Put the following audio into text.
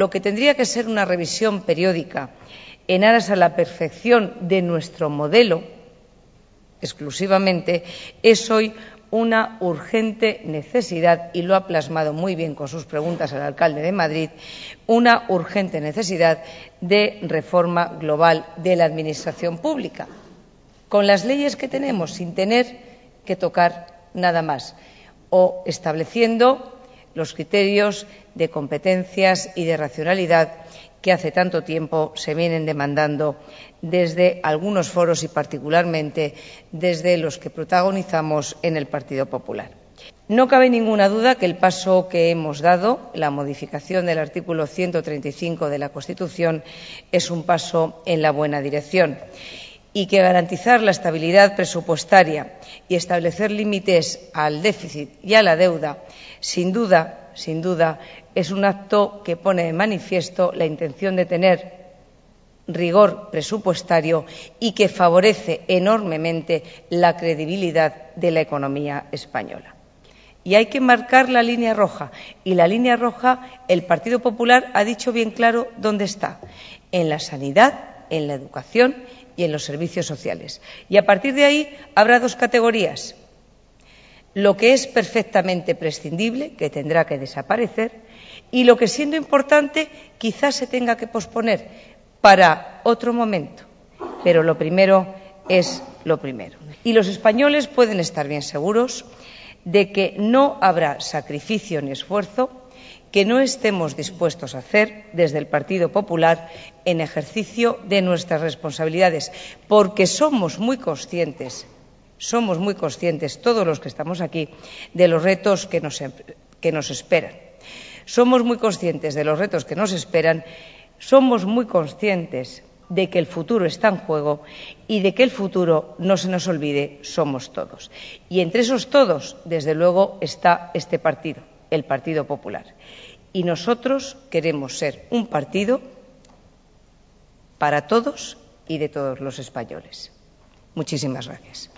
lo que tendría que ser una revisión periódica en aras a la perfección de nuestro modelo, exclusivamente, es hoy una urgente necesidad, y lo ha plasmado muy bien con sus preguntas al alcalde de Madrid, una urgente necesidad de reforma global de la administración pública, con las leyes que tenemos, sin tener que tocar nada más, o estableciendo los criterios de competencias y de racionalidad que hace tanto tiempo se vienen demandando desde algunos foros y particularmente desde los que protagonizamos en el Partido Popular. No cabe ninguna duda que el paso que hemos dado, la modificación del artículo 135 de la Constitución, es un paso en la buena dirección, y que garantizar la estabilidad presupuestaria y establecer límites al déficit y a la deuda, sin duda, es un acto que pone de manifiesto la intención de tener rigor presupuestario y que favorece enormemente la credibilidad de la economía española. Y hay que marcar la línea roja, y la línea roja el Partido Popular ha dicho bien claro dónde está: en la sanidad, en la educación y en los servicios sociales. Y a partir de ahí habrá dos categorías: lo que es perfectamente prescindible, que tendrá que desaparecer, y lo que, siendo importante, quizás se tenga que posponer para otro momento. Pero lo primero es lo primero. Y los españoles pueden estar bien seguros de que no habrá sacrificio ni esfuerzo que no estemos dispuestos a hacer desde el Partido Popular en ejercicio de nuestras responsabilidades, porque somos muy conscientes todos los que estamos aquí de los retos que nos esperan. Somos muy conscientes de los retos que nos esperan, somos muy conscientes de que el futuro está en juego y de que el futuro, no se nos olvide, somos todos. Y entre esos todos, desde luego, está este partido, el Partido Popular. Y nosotros queremos ser un partido para todos y de todos los españoles. Muchísimas gracias.